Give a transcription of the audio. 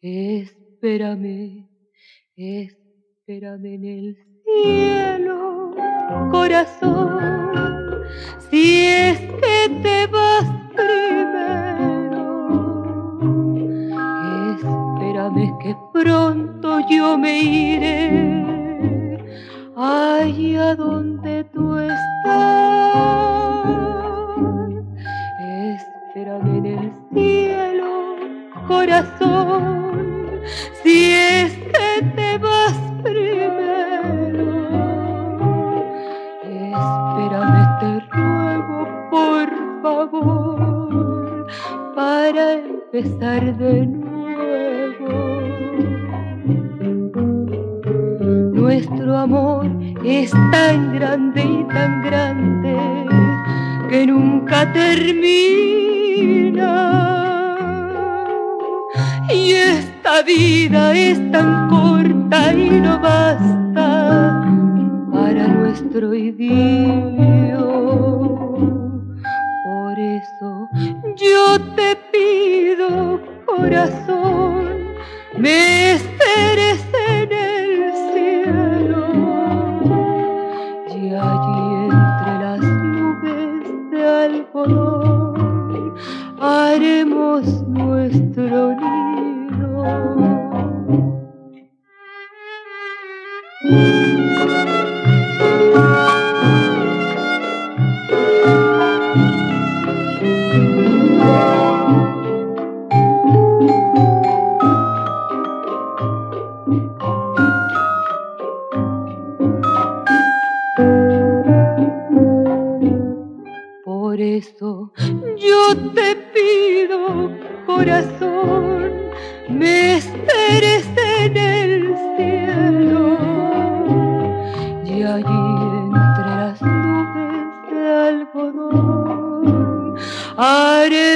Espérame, espérame en el cielo, corazón, si es que te vas primero. Espérame que pronto yo me iré allá donde tú estás. Espérame en el cielo, corazón, si es que te vas primero. Espérame, te ruego, por favor, para empezar de nuevo. Nuestro amor es tan grande y tan grande que nunca termina. Y esta vida es tan corta y no basta para nuestro idilio. Por eso yo te pido, corazón, me esperes en el cielo. Y allí entre las nubes de algodón haremos nuestro nido. Por eso yo te pido, corazón, me esperes en el cielo. Y allí entre las nubes de algodón haré